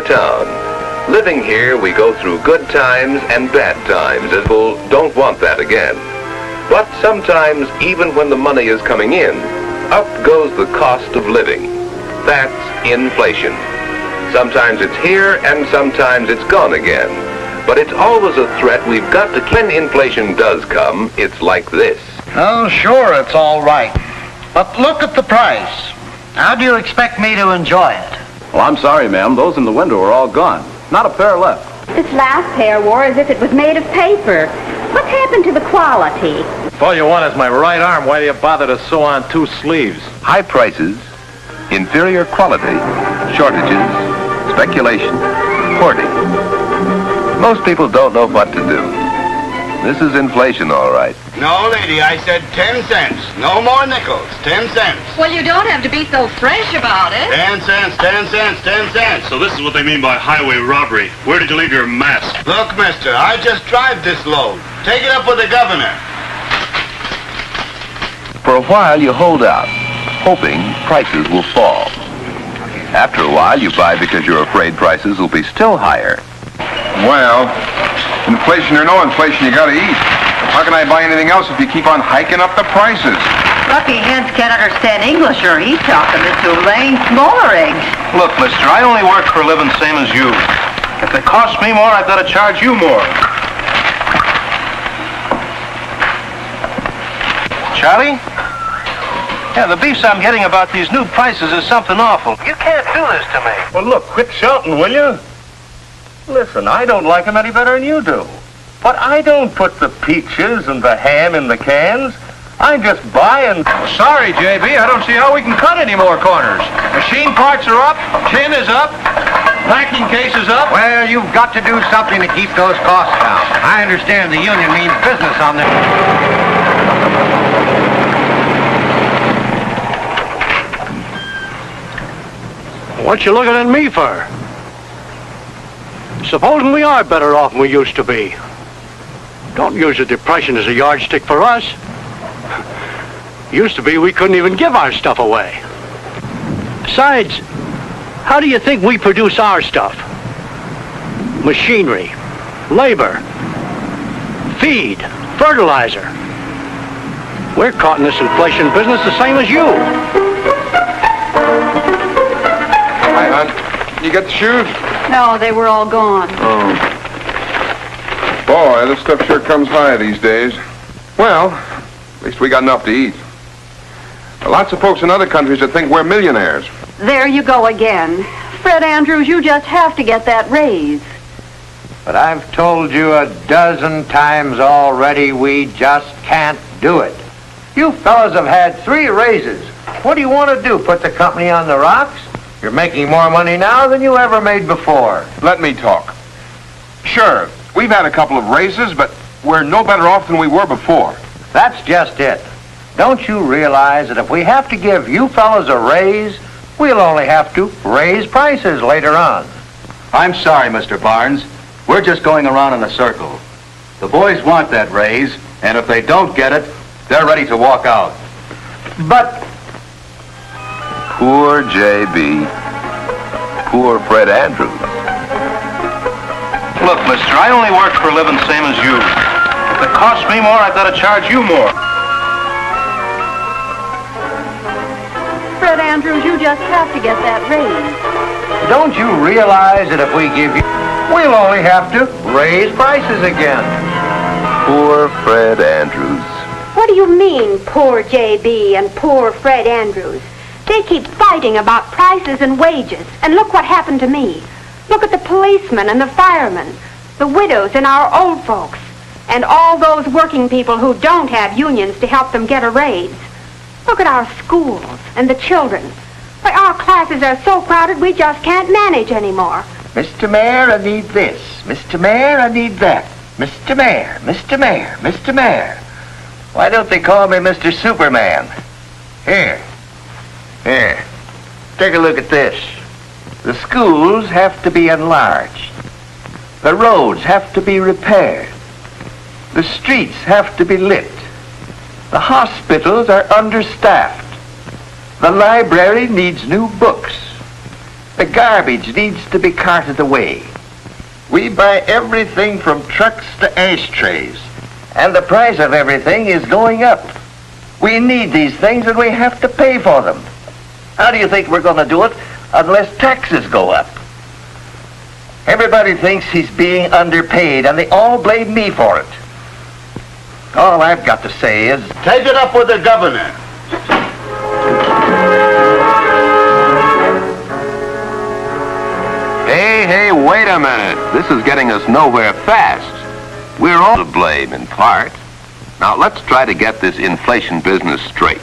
our town. Living here, we go through good times and bad times, as people don't want that again. But sometimes, even when the money is coming in, up goes the cost of living. That's inflation. Sometimes it's here and sometimes it's gone again. But it's always a threat we've got to keep. When inflation does come, it's like this. Oh, sure, it's all right. But look at the price. How do you expect me to enjoy it? Well, I'm sorry, ma'am. Those in the window are all gone. Not a pair left. This last pair wore as if it was made of paper. What's happened to the quality? If all you want is my right arm, why do you bother to sew on two sleeves? High prices, inferior quality, shortages, speculation, hoarding. Most people don't know what to do. This is inflation, all right. No, lady, I said 10 cents. No more nickels, 10 cents. Well, you don't have to be so fresh about it. 10 cents, 10 cents, 10 cents. So this is what they mean by highway robbery. Where did you leave your mask? Look, mister, I just drive this load. Take it up with the governor. For a while, you hold out, hoping prices will fall. After a while, you buy because you're afraid prices will be still higher. Well, inflation or no inflation, you gotta eat. How can I buy anything else if you keep on hiking up the prices? Lucky hens can't understand English or eat talking to laying smaller eggs. Look, mister, I only work for a living same as you. If it costs me more, I've got to charge you more. Charlie? Yeah, the beefs I'm getting about these new prices is something awful. You can't do this to me. Well, look, quit shouting, will you? Listen, I don't like them any better than you do. But I don't put the peaches and the ham in the cans. I just buy and... Sorry, J.B., I don't see how we can cut any more corners. Machine parts are up, tin is up, packing case is up. Well, you've got to do something to keep those costs down. I understand the union means business on this. What you looking at me for? Supposing we are better off than we used to be. Don't use the depression as a yardstick for us. Used to be we couldn't even give our stuff away. Besides, how do you think we produce our stuff? Machinery, labor, feed, fertilizer. We're caught in this inflation business the same as you. Hi, hon. You got the shoes? No, they were all gone. Oh. Boy, this stuff sure comes high these days. Well, at least we got enough to eat. Lots of folks in other countries that think we're millionaires. There you go again. Fred Andrews, you just have to get that raise. But I've told you a dozen times already we just can't do it. You fellas have had 3 raises. What do you want to do, put the company on the rocks? You're making more money now than you ever made before. Let me talk. Sure, we've had a couple of raises, but we're no better off than we were before. That's just it. Don't you realize that if we have to give you fellas a raise, we'll only have to raise prices later on? I'm sorry, Mr. Barnes. We're just going around in a circle. The boys want that raise, and if they don't get it, they're ready to walk out. But... Poor J.B. Poor Fred Andrews. Look, mister, I only work for a living same as you. If it costs me more, I've got to charge you more. Fred Andrews, you just have to get that raise. Don't you realize that if we give you, we'll only have to raise prices again? Poor Fred Andrews. What do you mean, poor J.B. and poor Fred Andrews? They keep fighting about prices and wages, and look what happened to me. Look at the policemen and the firemen, the widows and our old folks, and all those working people who don't have unions to help them get a raise. Look at our schools and the children. Why, our classes are so crowded we just can't manage anymore. Mr. Mayor, I need this. Mr. Mayor, I need that. Mr. Mayor, Mr. Mayor, Mr. Mayor. Why don't they call me Mr. Superman? Here. Here, take a look at this. The schools have to be enlarged. The roads have to be repaired. The streets have to be lit. The hospitals are understaffed. The library needs new books. The garbage needs to be carted away. We buy everything from trucks to ashtrays, and the price of everything is going up. We need these things and we have to pay for them. How do you think we're going to do it unless taxes go up? Everybody thinks he's being underpaid, and they all blame me for it. All I've got to say is, take it up with the governor. Hey, wait a minute. This is getting us nowhere fast. We're all to blame in part. Now, let's try to get this inflation business straight.